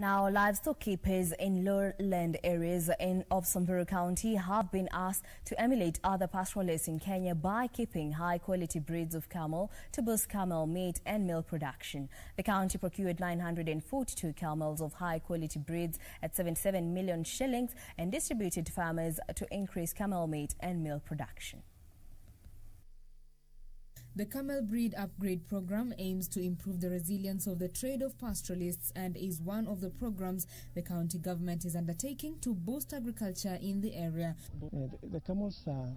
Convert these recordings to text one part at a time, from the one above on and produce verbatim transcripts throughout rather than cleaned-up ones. Now, livestock keepers in lowland areas in, of Samburu County have been asked to emulate other pastoralists in Kenya by keeping high-quality breeds of camel to boost camel meat and milk production. The county procured nine hundred forty-two camels of high-quality breeds at seventy-seven million shillings and distributed to farmers to increase camel meat and milk production. The Camel Breed Upgrade Program aims to improve the resilience of the trade of pastoralists and is one of the programs the county government is undertaking to boost agriculture in the area. Uh, the, the camels are uh,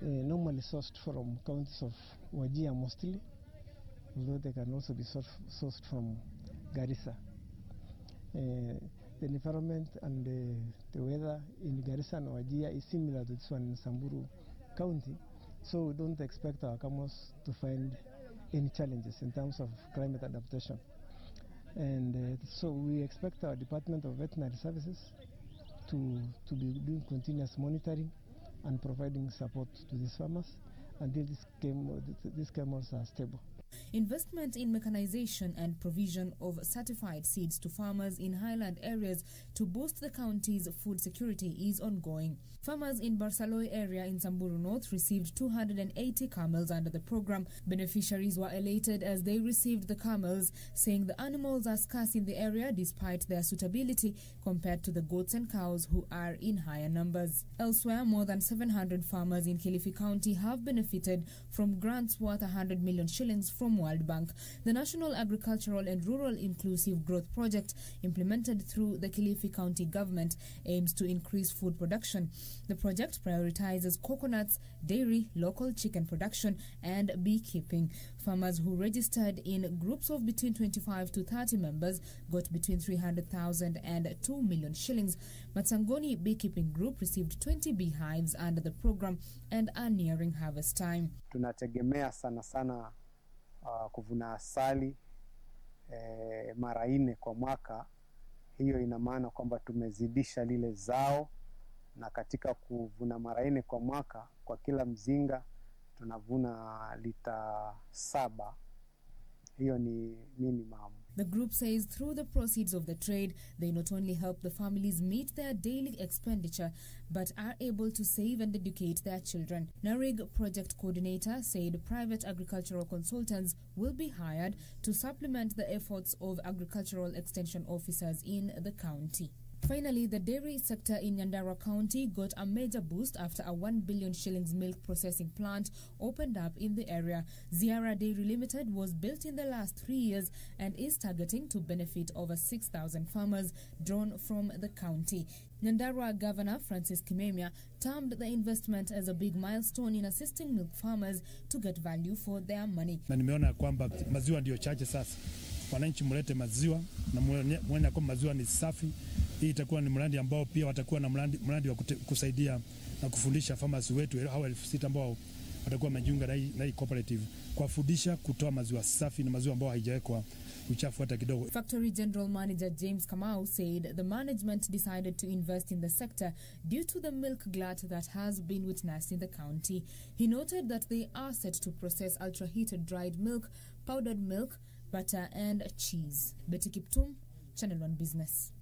normally sourced from counties of Wajir mostly, although they can also be sourced from Garissa. Uh, the environment and the, the weather in Garissa and Wajir is similar to this one in Samburu County. So we don't expect our camels to find any challenges in terms of climate adaptation. And uh, so we expect our Department of Veterinary Services to, to be doing continuous monitoring and providing support to these farmers until these camels, these camels are stable. Investment in mechanization and provision of certified seeds to farmers in highland areas to boost the county's food security is ongoing. Farmers in Barsaloi area in Samburu North received two hundred eighty camels under the program. Beneficiaries were elated as they received the camels, saying the animals are scarce in the area despite their suitability compared to the goats and cows who are in higher numbers. Elsewhere, more than seven hundred farmers in Kilifi County have benefited from grants worth one hundred million shillings from World Bank. The National Agricultural and Rural Inclusive Growth Project, implemented through the Kilifi County government, aims to increase food production. The project prioritizes coconuts, dairy, local chicken production, and beekeeping. Farmers who registered in groups of between twenty-five to thirty members got between three hundred thousand and two million shillings. Matsangoni Beekeeping Group received twenty beehives under the program and are nearing harvest time. Tunategemea sana sana Uh, kuvuna asali eh, mara nne kwa mwaka. Hiyo ina maana kwamba tumezidisha lile zao, na katika kuvuna mara nne kwa mwaka, kwa kila mzinga tunavuna lita saba. Hiyo ni minimum. The group says through the proceeds of the trade, they not only help the families meet their daily expenditure, but are able to save and educate their children. NARIG project coordinator said private agricultural consultants will be hired to supplement the efforts of agricultural extension officers in the county. Finally, the dairy sector in Nyandarwa County got a major boost after a one billion shillings milk processing plant opened up in the area. Ziara Dairy Limited was built in the last three years and is targeting to benefit over six thousand farmers drawn from the county. Nyandarwa Governor Francis Kimemia termed the investment as a big milestone in assisting milk farmers to get value for their money. Na nimeona kwamba maziwa ndio chache sasa. Wananchi mlete maziwa na muone kwamba maziwa ni safi. Hii itakuwa ni mradi ambao pia watakuwa na mradi, mradi wa kute, kusaidia na kufundisha farmers wetu hawa elfu sita ambao watakuwa majiunga na hii cooperative kuwafundisha kutoa maziwa safi na maziwa ambayo haijawekwa uchafu hata kidogo. Factory General Manager James Kamau said the management decided to invest in the sector due to the milk glut that has been witnessed in the county. He noted that they are set to process ultra-heated dried milk, powdered milk, butter and cheese. Betty Kiptum, Channel one Business.